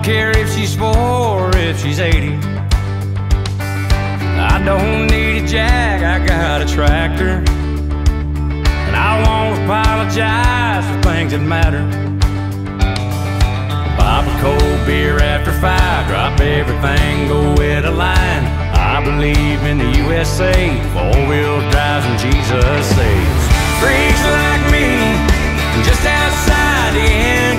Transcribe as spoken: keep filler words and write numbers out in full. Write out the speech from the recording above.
don't care if she's four or if she's eighty. I don't need a jag, I got a tractor. And I won't apologize for things that matter. Pop a cold beer after five, drop everything, go with a line. I believe in the U S A, four-wheel drives and Jesus saves. Freaks like me, just outside the end.